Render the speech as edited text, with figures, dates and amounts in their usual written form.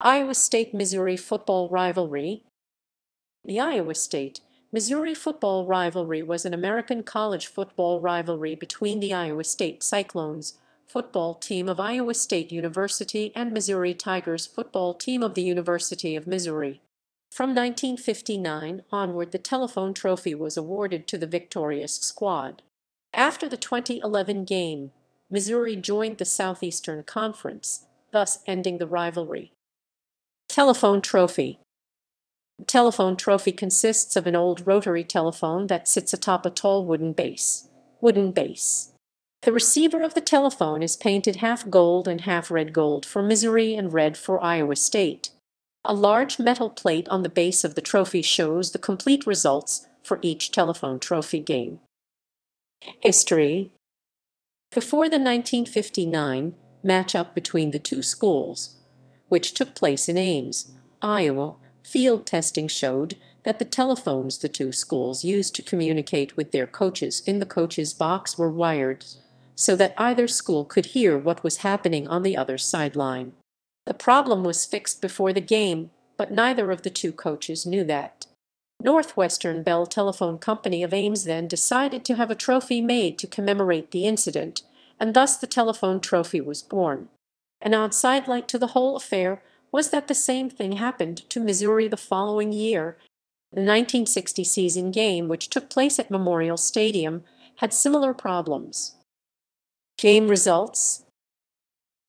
Iowa State-Missouri football rivalry. The Iowa State-Missouri football rivalry was an American college football rivalry between the Iowa State Cyclones football team of Iowa State University and Missouri Tigers football team of the University of Missouri. From 1959 onward, the Telephone Trophy was awarded to the victorious squad. After the 2011 game, Missouri joined the Southeastern Conference, thus ending the rivalry. Telephone Trophy. The telephone trophy consists of an old rotary telephone that sits atop a tall wooden base. The receiver of the telephone is painted half gold and half red gold for Missouri and red for Iowa State. A large metal plate on the base of the trophy shows the complete results for each telephone trophy game. History. Before the 1959 matchup between the two schools, which took place in Ames, Iowa, field testing showed that the telephones the two schools used to communicate with their coaches in the coach's box were wired, so that either school could hear what was happening on the other sideline. The problem was fixed before the game, but neither of the two coaches knew that. Northwestern Bell Telephone Company of Ames then decided to have a trophy made to commemorate the incident, and thus the telephone trophy was born. An outside light to the whole affair was that the same thing happened to Missouri the following year. The 1960 season game, which took place at Memorial Stadium, had similar problems. Game results.